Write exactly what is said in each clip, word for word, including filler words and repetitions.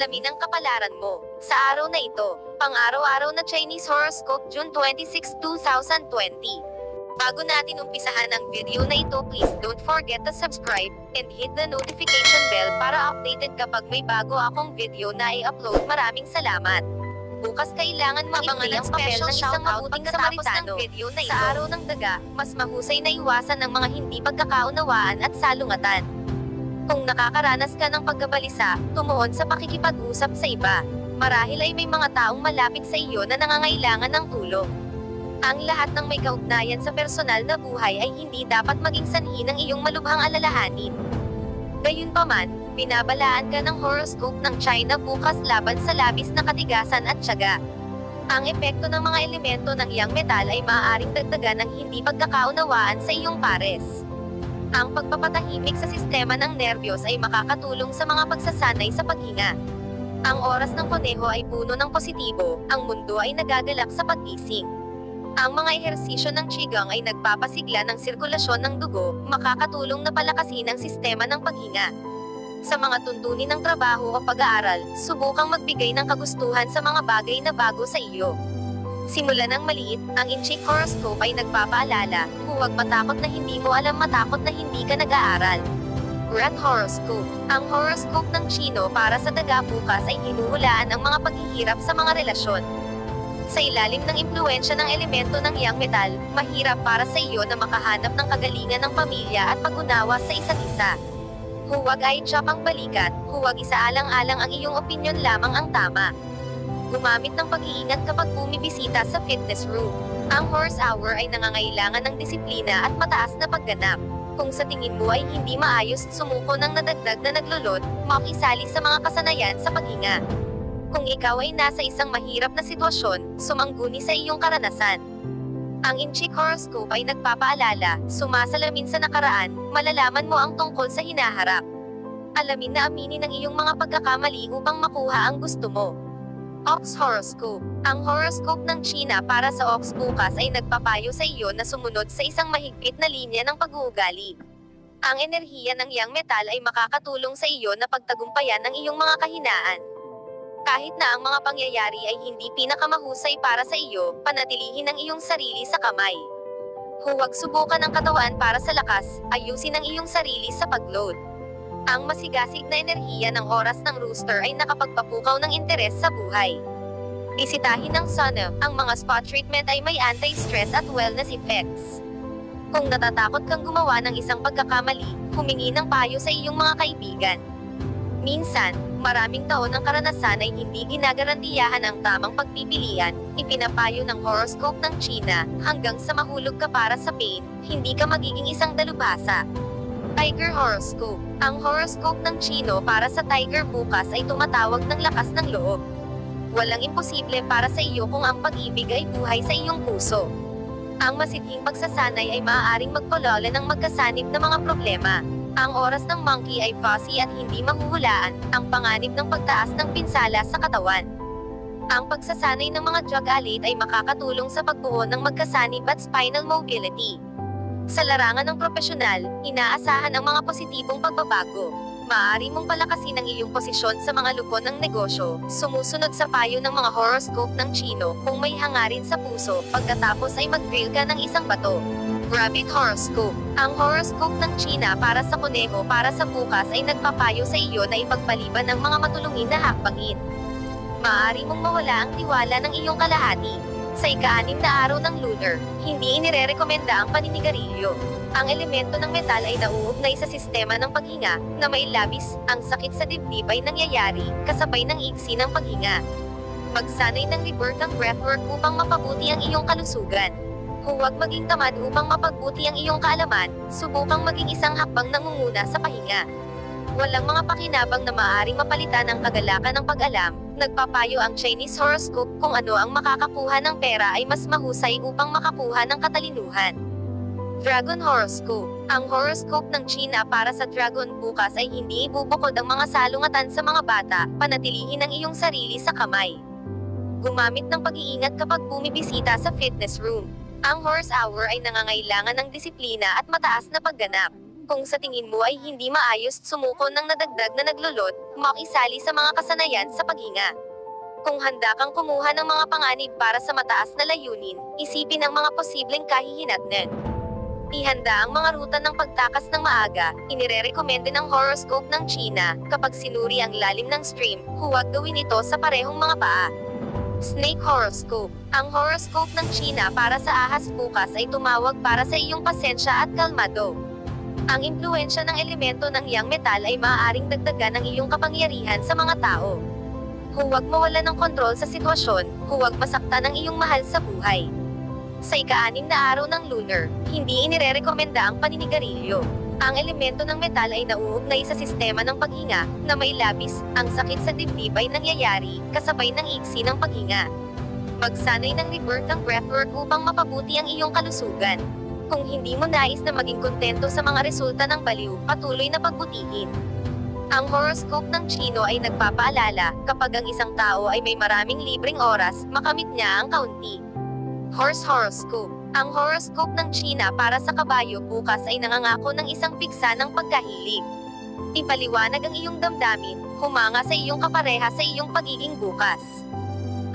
salamin ang kapalaran mo. Sa araw na ito, pang-araw-araw na Chinese Horoscope June twenty-sixth, two thousand twenty. Bago natin umpisahan ang video na ito, please don't forget to subscribe and hit the notification bell para updated kapag may bago akong video na i-upload. Maraming salamat. Bukas kailangan mabangan ang papel ng isang mabuting Samaritano. Sa araw ng daga, mas mahusay na iwasan ang mga hindi pagkakaunawaan at salungatan. Kung nakakaranas ka ng pagkabalisa, tumuon sa pakikipag-usap sa iba. Marahil ay may mga taong malapit sa iyo na nangangailangan ng tulong. Ang lahat ng may kaugnayan sa personal na buhay ay hindi dapat maging sanhi ng iyong malubhang alalahanin. Gayunpaman, binabalaan ka ng horoscope ng China bukas laban sa labis na katigasan at tiyaga. Ang epekto ng mga elemento ng yang metal ay maaaring dagdagan ng hindi pagkakaunawaan sa iyong pares. Ang pagpapatahimik sa sistema ng nerbiyos ay makakatulong sa mga pagsasanay sa paghinga. Ang oras ng koneho ay puno ng positibo, ang mundo ay nagagalak sa paggising. Ang mga ehersisyo ng Qigong ay nagpapasigla ng sirkulasyon ng dugo, makakatulong na palakasin ang sistema ng paghinga. Sa mga tuntunin ng trabaho o pag-aaral, subukang magbigay ng kagustuhan sa mga bagay na bago sa iyo. Simula ng maliit, ang Inchik Horoscope ay nagpapaalala, huwag matakot na hindi mo alam, matakot na hindi ka nag-aaral. Rat Horoscope. Ang horoscope ng Chino para sa daga bukas ay hinuhulaan ang mga paghihirap sa mga relasyon. Sa ilalim ng impluensya ng elemento ng yang metal, mahirap para sa iyo na makahanap ng kagalingan ng pamilya at pag-unawa sa isa't isa. Huwag ay tsapang balikat, huwag isaalang-alang ang iyong opinyon, lamang ang tama. Gumamit ng pag-iingat kapag bumibisita sa fitness room. Ang horse hour ay nangangailangan ng disiplina at mataas na pagganap. Kung sa tingin mo ay hindi maayos, sumuko ng nadagdag na naglulod, makisali sa mga kasanayan sa paghinga. Kung ikaw ay nasa isang mahirap na sitwasyon, sumangguni sa iyong karanasan. Ang Inchik Horoscope ay nagpapaalala, sumasalamin sa nakaraan, malalaman mo ang tungkol sa hinaharap. Alamin na aminin ang iyong mga pagkakamali upang makuha ang gusto mo. Ox Horoscope. Ang horoscope ng China para sa Ox bukas ay nagpapayo sa iyo na sumunod sa isang mahigpit na linya ng pag-uugali. Ang enerhiya ng yang metal ay makakatulong sa iyo na pagtagumpayan ang iyong mga kahinaan. Kahit na ang mga pangyayari ay hindi pinakamahusay para sa iyo, panatilihin ang iyong sarili sa kamay. Huwag subukan ang katawan para sa lakas, ayusin ang iyong sarili sa pagload. Ang masigasig na enerhiya ng oras ng rooster ay nakapagpapukaw ng interes sa buhay. Bisitahin ang sauna, ang mga spa treatment ay may anti-stress at wellness effects. Kung natatakot kang gumawa ng isang pagkakamali, humingi ng payo sa iyong mga kaibigan. Minsan, maraming taon ng karanasan ay hindi ginagarantiyahan ang tamang pagpipilian, ipinapayo ng horoscope ng China, hanggang sa mahulog ka para sa pain, hindi ka magiging isang dalubhasa. Tiger Horoscope. Ang horoscope ng Chino para sa Tiger bukas ay tumatawag ng lakas ng loob. Walang imposible para sa iyo kung ang pag-ibig ay buhay sa iyong puso. Ang masidhing pagsasanay ay maaaring magpolala ng magkasanib na mga problema. Ang oras ng monkey ay fuzzy at hindi mahuhulaan, ang panganib ng pagtaas ng pinsala sa katawan. Ang pagsasanay ng mga drug addict ay makakatulong sa pagbuo ng magkasanib at spinal mobility. Sa larangan ng profesional, inaasahan ang mga positibong pagbabago. Maaari mong palakasin ang iyong posisyon sa mga lupon ng negosyo, sumusunod sa payo ng mga horoscope ng Chino. Kung may hangarin sa puso, pagkatapos ay mag-grill ka ng isang bato. Rabbit Horoscope. Ang horoscope ng China para sa kuneho para sa bukas ay nagpapayo sa iyo na ipagpaliban ang mga matulungin na hakbangin. Maaari mong mawala ang tiwala ng iyong kalahati. Sa ika-anim na araw ng lunar, hindi inirerekomenda ang paninigarilyo. Ang elemento ng metal ay nauugnay sa sistema ng paghinga, na may labis, ang sakit sa dibdib ay nangyayari, kasabay ng iksi ng paghinga. Magsanay ng rebirth ang breathwork upang mapabuti ang iyong kalusugan. Huwag maging tamad upang mapagbuti ang iyong kaalaman, subukang maging isang hakbang nangunguna sa pahinga. Walang mga pakinabang na maaaring mapalitan ang kagalakan ng pag-alam, nagpapayo ang Chinese horoscope kung ano ang makakakuha ng pera ay mas mahusay upang makakuha ng katalinuhan. Dragon Horoscope. Ang horoscope ng China para sa Dragon bukas ay hindi ibubukod ang mga salungatan sa mga bata, panatilihin ang iyong sarili sa kamay. Gumamit ng pag-iingat kapag bumibisita sa fitness room. Ang horse hour ay nangangailangan ng disiplina at mataas na pagganap. kung sa tingin mo ay hindi maayos sumuko ng nadagdag na naglulod, makisali sa mga kasanayan sa paghinga. Kung handa kang kumuha ng mga panganib para sa mataas na layunin, isipin ang mga posibleng kahihinatnan. Ihanda ang mga ruta ng pagtakas ng maaga, inirerekomende ng horoscope ng China, kapag sinuri ang lalim ng stream, huwag gawin ito sa parehong mga paa. Snake Horoscope. Ang horoscope ng China para sa ahas bukas ay tumawag para sa iyong pasensya at kalmado. Ang impluensya ng elemento ng yang metal ay maaaring dagdagan ang iyong kapangyarihan sa mga tao. Huwag mawala ng kontrol sa sitwasyon, huwag masaktan ang iyong mahal sa buhay. Sa ika-anim na araw ng lunar, hindi inirerekomenda ang paninigarilyo. Ang elemento ng metal ay nauugnay sa sistema ng paghinga, na may labis, ang sakit sa dibdib ay nangyayari, kasabay ng iksi ng paghinga. Magsanay ng rebirth ng breathwork upang mapabuti ang iyong kalusugan. Kung hindi mo nais na maging kontento sa mga resulta ng baliw, patuloy na pagbutihin. Ang horoscope ng Chino ay nagpapaalala, kapag ang isang tao ay may maraming libreng oras, makamit niya ang kaunti. Horse Horoscope. Ang horoscope ng China para sa kabayo bukas ay nangangako ng isang piksa ng pagkahilig. Ipaliwanag ang iyong damdamin, humanga sa iyong kapareha sa iyong pagiging bukas.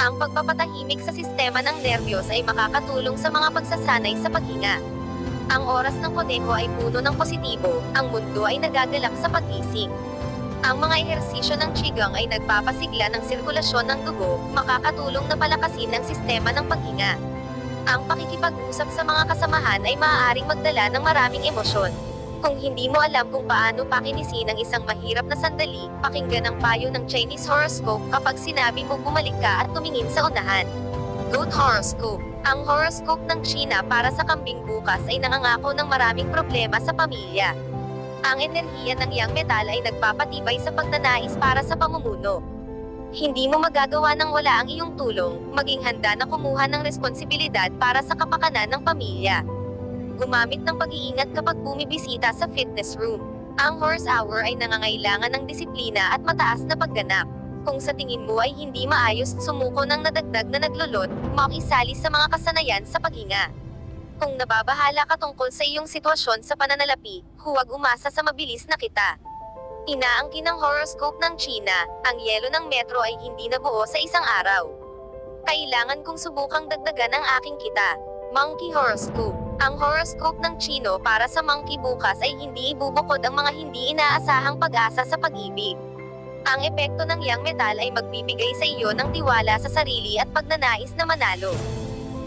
Ang pagpapatahimik sa sistema ng nerbiyos ay makakatulong sa mga pagsasanay sa paghinga. Ang oras ng koneho ay puno ng positibo, ang mundo ay nagagalak sa pagising. Ang mga ehersisyo ng Qigong ay nagpapasigla ng sirkulasyon ng dugo, makakatulong na palakasin ang sistema ng paghinga. Ang pakikipag-usap sa mga kasamahan ay maaaring magdala ng maraming emosyon. Kung hindi mo alam kung paano pakinisin ang isang mahirap na sandali, pakinggan ang payo ng Chinese horoscope kapag sinabi mo bumalik ka at tumingin sa unahan. Goat Horoscope. Ang horoscope ng China para sa kambing bukas ay nangangako ng maraming problema sa pamilya. Ang enerhiya ng yang metal ay nagpapatibay sa pagnanais para sa pamumuno. Hindi mo magagawa nang wala ang iyong tulong, maging handa na kumuha ng responsibilidad para sa kapakanan ng pamilya. Gumamit ng pag-iingat kapag bumibisita sa fitness room. Ang horse hour ay nangangailangan ng disiplina at mataas na pagganap. Kung sa tingin mo ay hindi maayos sumuko ng nadagdag na naglulod, makisali sa mga kasanayan sa paghinga. Kung nababahala ka tungkol sa iyong sitwasyon sa pananalapi, huwag umasa sa mabilis na kita. Inaangkin ng horoscope ng China, ang yelo ng metro ay hindi nabuo sa isang araw. Kailangan kong subukang dagdagan ang aking kita. Monkey Horoscope. Ang horoscope ng Chino para sa monkey bukas ay hindi ibubukod ang mga hindi inaasahang pag-asa sa pag-ibig. Ang epekto ng yang metal ay magbibigay sa iyo ng tiwala sa sarili at pagnanais na manalo.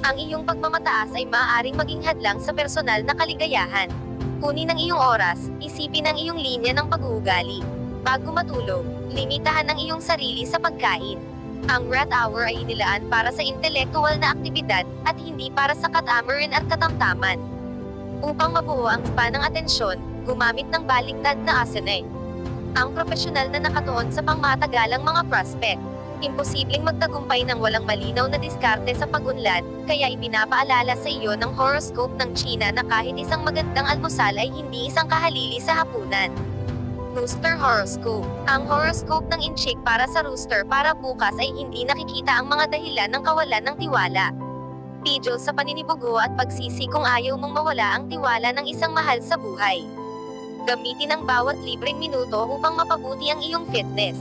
Ang iyong pagmamataas ay maaaring maging hadlang sa personal na kaligayahan. Kunin ang iyong oras, isipin ang iyong linya ng pag-uugali. Bago matulog, limitahan ang iyong sarili sa pagkain. Ang rat hour ay inilaan para sa intelektual na aktibidad, at hindi para sa katamaran at katamtaman. Upang mabuo ang span ng atensyon, gumamit ng baliktad na asana. Ang profesional na nakatuon sa pangmatagalang mga prospect. Imposibleng magtagumpay ng walang malinaw na diskarte sa pag-unlad, kaya ipinapaalala sa iyo ng horoscope ng China na kahit isang magandang almusal ay hindi isang kahalili sa hapunan. Rooster Horoscope. Ang horoscope ng Inchik para sa rooster para bukas ay hindi nakikita ang mga dahilan ng kawalan ng tiwala. Pidyo sa paninibugo at pagsisi kung ayaw mong mawala ang tiwala ng isang mahal sa buhay. Gamitin ang bawat libreng minuto upang mapabuti ang iyong fitness.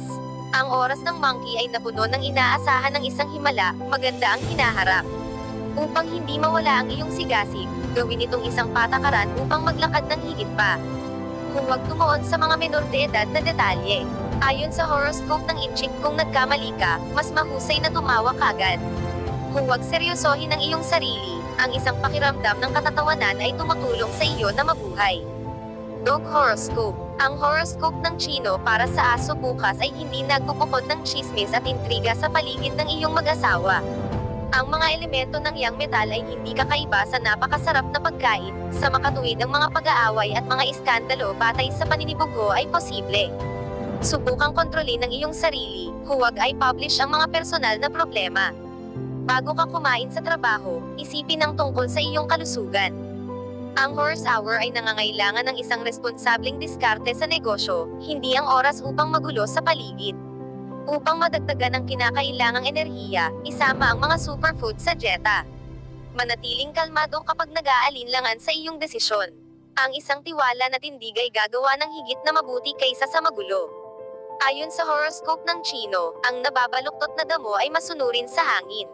Ang oras ng monkey ay napuno ng inaasahan ng isang himala, maganda ang hinaharap. Upang hindi mawala ang iyong sigasig, gawin itong isang patakaran upang maglakad ng higit pa. Huwag tumuon sa mga menor de edad na detalye. Ayon sa horoscope ng Inchik, kung nagkamali ka, mas mahusay na tumawa kagad. Huwag seryosohin ang iyong sarili, ang isang pakiramdam ng katatawanan ay tumutulong sa iyo na mabuhay. Dog Horoscope. Ang horoscope ng Chino para sa aso bukas ay hindi nagbubukod ng chismis at intriga sa paligid ng iyong mag-asawa. Ang mga elemento ng yang metal ay hindi kakaiba sa napakasarap na pagkain, sa makatuwid ang mga pag-aaway at mga iskandalo batay sa paninibugo ay posible. Subukang kontrolin ang iyong sarili, huwag ay publish ang mga personal na problema. Bago ka kumain sa trabaho, isipin ang tungkol sa iyong kalusugan. Ang horse hour ay nangangailangan ng isang responsableng diskarte sa negosyo, hindi ang oras upang magulo sa paligid. Upang madagdagan ang kinakailangang enerhiya, isama ang mga superfood sa dieta. Manatiling kalmado kapag nag-aalinlangan sa iyong desisyon. Ang isang tiwala na tindig ay gagawa ng higit na mabuti kaysa sa magulo. Ayon sa horoscope ng Chino, ang nababaluktot na damo ay masunurin sa hangin.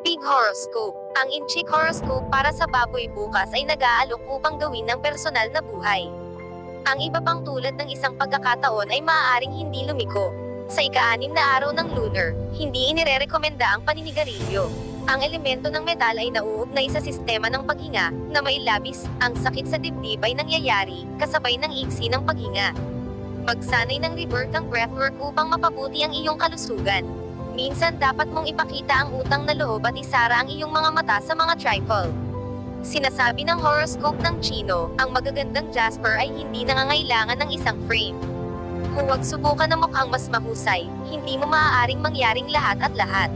Pig horoscope. Ang in-chick horoscope para sa baboy bukas ay nag-aalok upang gawin ng personal na buhay. Ang iba pang tulad ng isang pagkakataon ay maaaring hindi lumiko. Sa ika-anim na araw ng lunar, hindi inirerekomenda ang paninigarilyo. Ang elemento ng metal ay nauugnay sa sistema ng paghinga, na may labis, ang sakit sa dibdib ay nangyayari, kasabay ng iksi ng paghinga. Magsanay ng rebirth ang breathwork upang mapabuti ang iyong kalusugan. Minsan dapat mong ipakita ang utang na loob at isara ang iyong mga mata sa mga trifle. Sinasabi ng horoscope ng Chino, ang magagandang jasper ay hindi nangangailangan ng isang frame. Huwag subukan na mukhang mas mahusay, hindi mo maaaring mangyaring lahat at lahat.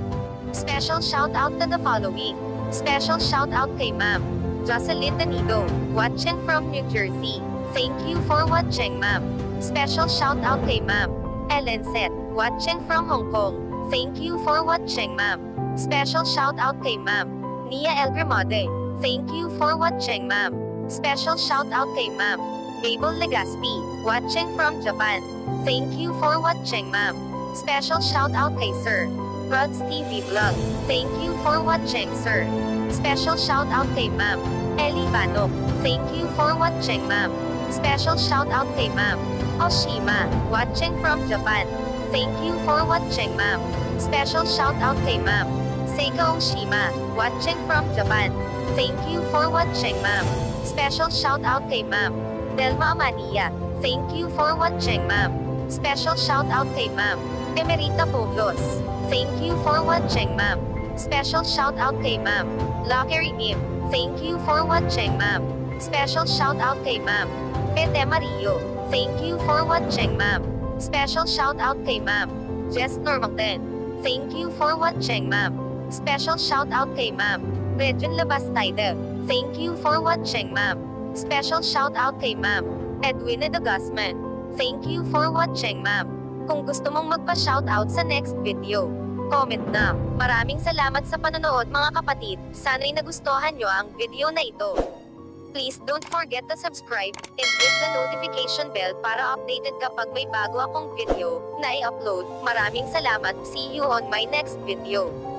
Special shout-out to the following. Special shout-out kay Ma'am Jocelyn Danido, watching from New Jersey. Thank you for watching, Ma'am. Special shout-out kay Ma'am Ellen Set, watching from Hong Kong. Thank you for watching, Ma'am. Special shout-out kay Ma'am Nia El Grimode. Thank you for watching, Ma'am. Special shout-out kay Ma'am Mabel Legaspi, watching from Japan. Thank you for watching, Ma'am. Special shout-out kay Sir Rugs T V Vlog. Thank you for watching, sir. Special shout-out kay Ma'am Ellie Banok. Thank you for watching, Ma'am. Special shout-out kay Ma'am Oshima, watching from Japan. Thank you for watching, Ma'am. Special shout-out kay Ma'am Seika Oshima, watching from Japan. Thank you for watching, Ma'am. Special shout-out kay Ma'am Delma Amania. Thank you for watching, Ma'am. Special shout-out kay Ma'am Emerita Poblos. Thank you for watching, Ma'am. Special shout-out kay Ma'am Lockery Nim. Thank you for watching, Ma'am. Special shout-out kay Ma'am Pete Mario. Thank you for watching, Ma'am. Special shout-out kay Ma'am Jess Normangten. Thank you for watching, Ma'am. Special shout-out kay Ma'am Regine Labastida. Thank you for watching, Ma'am. Special shout-out kay Ma'am Edwina de Guzman. Thank you for watching, Ma'am. Kung gusto mong magpa-shoutout sa next video, comment na. Maraming salamat sa panonood, mga kapatid. Sana'y nagustuhan nyo ang video na ito. Please don't forget to subscribe and hit the notification bell para updated kapag may bago akong video na i-upload. Maraming salamat. See you on my next video.